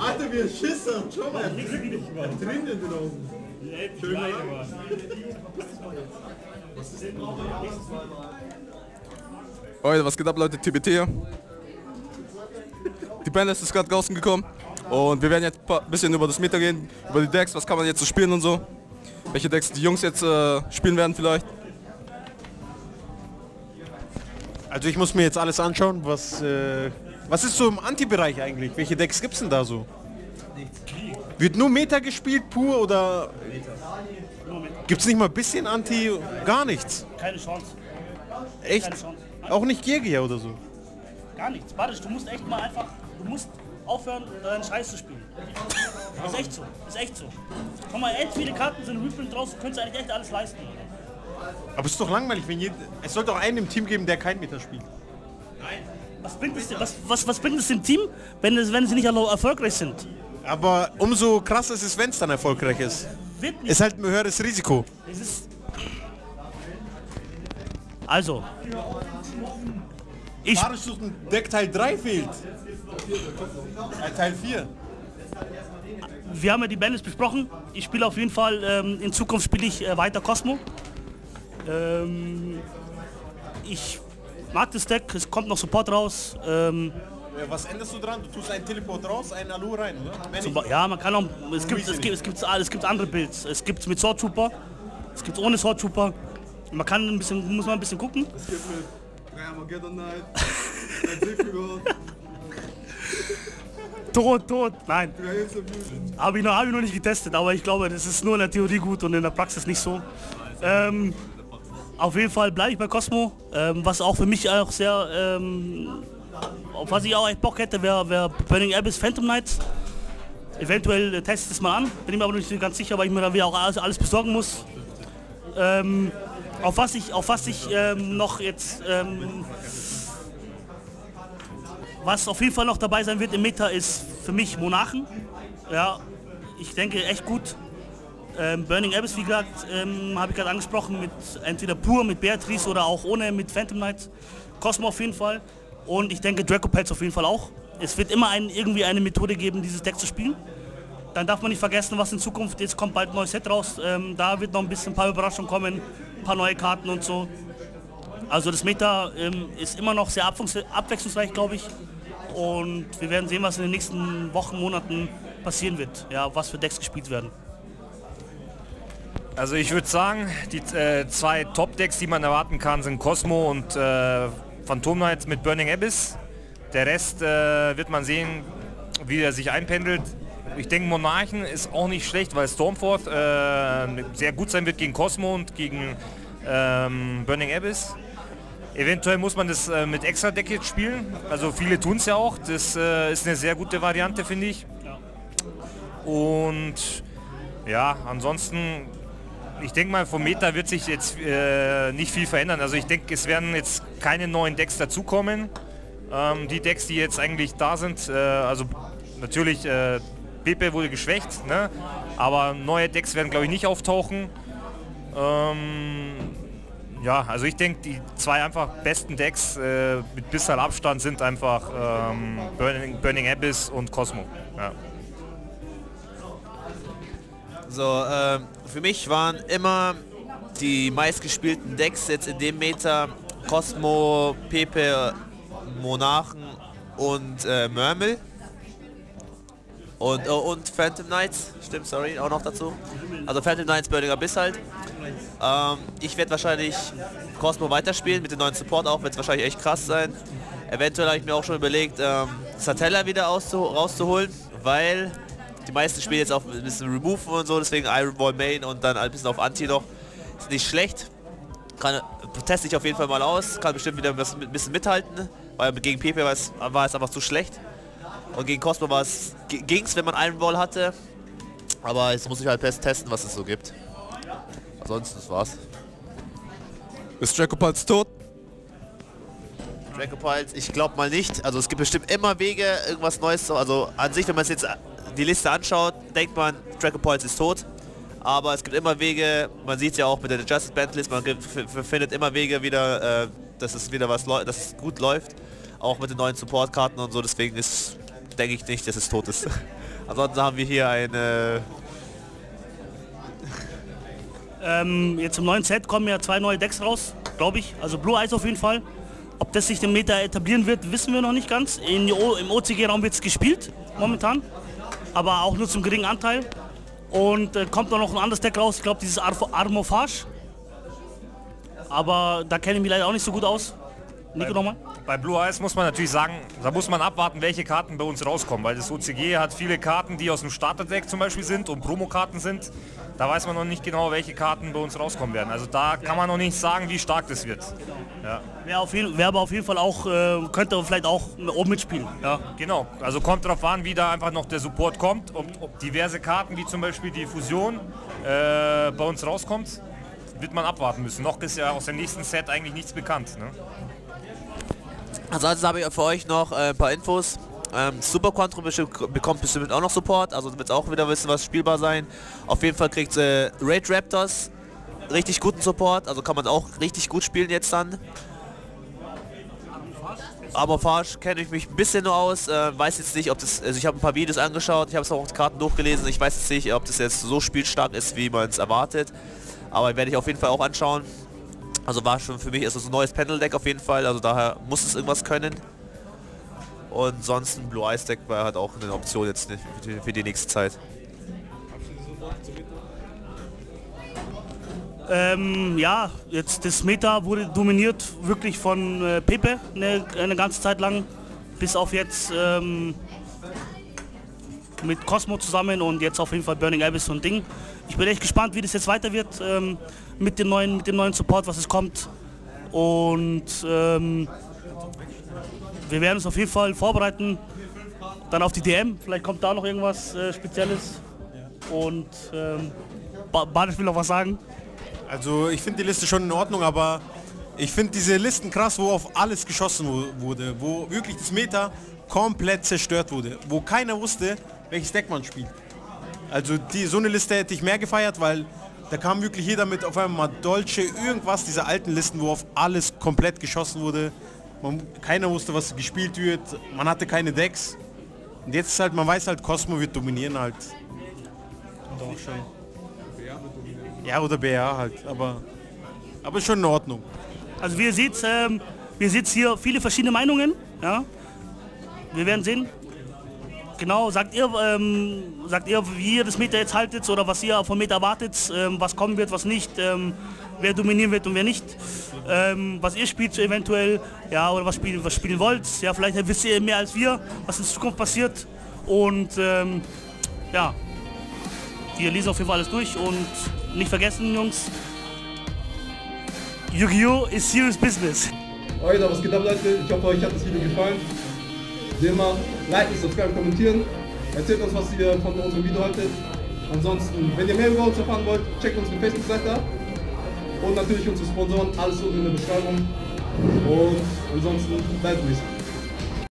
Alter, wir Schisser! Schau mal! Drin in den Augen! Schön mal an! Leute, was geht ab, Leute? TBT hier. Die Bandlist ist gerade draußen gekommen. Und wir werden jetzt ein bisschen über das Meta gehen, über die Decks, was kann man jetzt so spielen und so. Welche Decks die Jungs jetzt spielen werden vielleicht. Also ich muss mir jetzt alles anschauen, was ist so im Anti-Bereich eigentlich? Welche Decks gibt's denn da so? Nichts. Wird nur Meta gespielt, pur oder... Gibt's nicht mal ein bisschen Anti? Gar nichts? Keine Chance. Echt? Keine Chance. Auch nicht Jäger oder so? Gar nichts. Badisch, du musst echt mal einfach... Du musst aufhören, deinen Scheiß zu spielen. Ist echt so. Ist echt so. Guck mal, echt viele Karten sind Reprint draus, du könntest eigentlich echt alles leisten. Aber es ist doch langweilig, wenn jeder... Es sollte auch einen im Team geben, der kein Meta spielt. Nein. Was bringt es, was bringt es dem Team, wenn sie nicht erfolgreich sind? Aber umso krasser ist es, wenn es dann erfolgreich ist. Wird nicht. Ist halt ein höheres Risiko. Es ist... Also... Ich... Deck Teil 3 fehlt. Teil 4. Wir haben ja die Balance besprochen. Ich spiele auf jeden Fall... in Zukunft spiele ich weiter Cosmo. Ich mag das Deck, es kommt noch Support raus. Ja, was änderst du dran? Du tust einen Teleport raus, einen Alu rein, oder? Ja, man kann auch... Es gibt andere Builds. Es gibt mit Sword Trooper, es gibt ohne Sword Trooper. Man kann ein bisschen... Muss man ein bisschen gucken. Es gibt mit Armageddon Knight, Tod, nein. Hab ich noch nicht getestet, aber ich glaube, das ist nur in der Theorie gut und in der Praxis nicht so. Auf jeden Fall bleibe ich bei Cosmo, was auch für mich auch sehr, auf was ich auch echt Bock hätte, wäre Burning Abyss Phantom Knights. Eventuell teste ich es mal an, bin ich mir aber nicht ganz sicher, weil ich mir dann wieder auch alles besorgen muss. Was auf jeden Fall noch dabei sein wird im Meta ist für mich Monarchen. Ja, ich denke echt gut. Burning Abyss, wie gesagt, habe ich gerade angesprochen, mit entweder pur mit Beatrice oder auch ohne mit Phantom Knights. Cosmo auf jeden Fall und ich denke Draco Pelz auf jeden Fall auch. Es wird immer irgendwie eine Methode geben, dieses Deck zu spielen. Dann darf man nicht vergessen, was in Zukunft jetzt kommt, bald ein neues Set raus. Da wird noch ein paar Überraschungen kommen, ein paar neue Karten und so. Also das Meta ist immer noch sehr abwechslungsreich, glaube ich. Und wir werden sehen, was in den nächsten Wochen, Monaten passieren wird. Ja, was für Decks gespielt werden. Also ich würde sagen, die zwei Top-Decks, die man erwarten kann, sind Cosmo und Phantom Knights mit Burning Abyss. Der Rest wird man sehen, wie er sich einpendelt. Ich denke, Monarchen ist auch nicht schlecht, weil Stormforth sehr gut sein wird gegen Cosmo und gegen Burning Abyss. Eventuell muss man das mit extra Deck jetzt spielen. Also viele tun es ja auch. Das ist eine sehr gute Variante, finde ich. Und ja, ansonsten... Ich denke mal, vom Meta wird sich jetzt nicht viel verändern. Also ich denke, es werden jetzt keine neuen Decks dazukommen. Die Decks, die jetzt eigentlich da sind, also natürlich, Pepe wurde geschwächt, ne? Aber neue Decks werden, glaube ich, nicht auftauchen. Ja, also ich denke, die zwei einfach besten Decks mit bisschen Abstand sind einfach Burning Abyss und Cosmo. Ja. So, für mich waren immer die meistgespielten Decks jetzt in dem Meta Cosmo, Pepe, Monarchen und Murmel. Und Phantom Knights, stimmt, sorry, auch noch dazu. Also Phantom Knights, Burning Abyss halt. Ich werde wahrscheinlich Cosmo weiterspielen, mit dem neuen Support auch, wird es wahrscheinlich echt krass sein. Eventuell habe ich mir auch schon überlegt, Satella wieder rauszuholen, weil... Die meisten spielen jetzt auch ein bisschen Remove und so, deswegen Iron Ball Main und dann ein bisschen auf Anti noch. Ist nicht schlecht. Teste ich auf jeden Fall mal aus. Kann bestimmt wieder ein bisschen mithalten. Weil gegen Pepe war es einfach zu schlecht. Und gegen Cosmo ging's, wenn man Iron Ball hatte. Aber jetzt muss ich halt testen, was es so gibt. Ansonsten, das war's. Ist Draco Pulse tot? Draco Pulse, ich glaube mal nicht. Also es gibt bestimmt immer Wege, irgendwas Neues. Also an sich, wenn man es jetzt... die Liste anschaut, denkt man, Draco Pulse ist tot, aber es gibt immer Wege, man sieht ja auch mit der Adjusted Bandlist, man findet immer Wege wieder, dass es gut läuft, auch mit den neuen Supportkarten und so, deswegen ist denke ich nicht, dass es tot ist. Ansonsten haben wir hier eine... jetzt im neuen Set kommen ja 2 neue Decks raus, glaube ich. Also Blue Eyes auf jeden Fall. Ob das sich im Meta etablieren wird, wissen wir noch nicht ganz. Im OCG-Raum wird es gespielt, momentan. Aber auch nur zum geringen Anteil. Und kommt auch noch ein anderes Deck raus, ich glaube dieses Armorphage. Aber da kenne ich mich leider auch nicht so gut aus. Nico nochmal? Bei Blue Eyes muss man natürlich sagen, da muss man abwarten, welche Karten bei uns rauskommen. Weil das OCG hat viele Karten, die aus dem Starterdeck zum Beispiel sind und Promokarten sind. Da weiß man noch nicht genau, welche Karten bei uns rauskommen werden. Also da kann man noch nicht sagen, wie stark das wird. Genau. Ja. Wer aber auf jeden Fall auch, könnte vielleicht auch oben mitspielen. Ja. Genau, also kommt darauf an, wie da einfach noch der Support kommt. Ob diverse Karten, wie zum Beispiel die Fusion, bei uns rauskommt, wird man abwarten müssen. Noch ist ja aus dem nächsten Set eigentlich nichts bekannt. Ne? Ansonsten habe ich für euch noch ein paar Infos. Super Contro bekommt bestimmt auch noch Support, also wird es auch wieder ein bisschen was spielbar sein. Auf jeden Fall kriegt Raid Raptors richtig guten Support, also kann man auch richtig gut spielen jetzt dann. Armorphage kenne ich mich ein bisschen nur aus, weiß jetzt nicht, ob das, also ich habe ein paar Videos angeschaut, ich habe es auch auf die Karten durchgelesen, ich weiß jetzt nicht, ob das jetzt so spielstark ist, wie man es erwartet, aber werde ich auf jeden Fall auch anschauen. Also war schon für mich ist das ein neues Panel-Deck auf jeden Fall, also daher muss es irgendwas können. Und sonst ein Blue Eyes Deck war halt auch eine Option jetzt für die nächste Zeit. Ja, jetzt das Meta wurde dominiert wirklich von Pepe eine ganze Zeit lang, bis auf jetzt mit Cosmo zusammen und jetzt auf jeden Fall Burning Abyss und Ding. Ich bin echt gespannt, wie das jetzt weiter wird mit dem neuen Support, was es kommt. Und wir werden uns auf jeden Fall vorbereiten, dann auf die DM, vielleicht kommt da noch irgendwas Spezielles und Badisch will noch was sagen. Also ich finde die Liste schon in Ordnung, aber ich finde diese Listen krass, wo auf alles geschossen wurde, wo wirklich das Meta komplett zerstört wurde, wo keiner wusste, welches Deck man spielt. Also so eine Liste hätte ich mehr gefeiert, weil da kam wirklich jeder mit auf einmal Dolce, irgendwas, diese alten Listen, wo auf alles komplett geschossen wurde. Keiner wusste, was gespielt wird, man hatte keine Decks. Und jetzt ist halt, man weiß halt, Cosmo wird dominieren halt. Und auch schon. Ja, oder BA halt, aber schon in Ordnung. Also wie ihr seht, hier viele verschiedene Meinungen. Ja? Wir werden sehen. Genau, sagt ihr, wie ihr das Meta jetzt haltet oder was ihr vom Meta erwartet, was kommen wird, was nicht. Wer dominieren wird und wer nicht, was ihr spielt eventuell, ja, oder was spielen wollt, ja, vielleicht wisst ihr mehr als wir, was in Zukunft passiert und ja, wir lesen auf jeden Fall alles durch und nicht vergessen, Jungs, Yu-Gi-Oh! Is serious business. Oh, genau, was geht ab, Leute? Ich hoffe, euch hat das Video gefallen. Wie immer, liken, subscriben, kommentieren, erzählt uns, was ihr von unserem Video haltet. Ansonsten, wenn ihr mehr über uns erfahren wollt, checkt unsere Facebook-Seite ab. Und natürlich unsere Sponsoren, alles unten in der Beschreibung. Und ansonsten bleibt ruhig.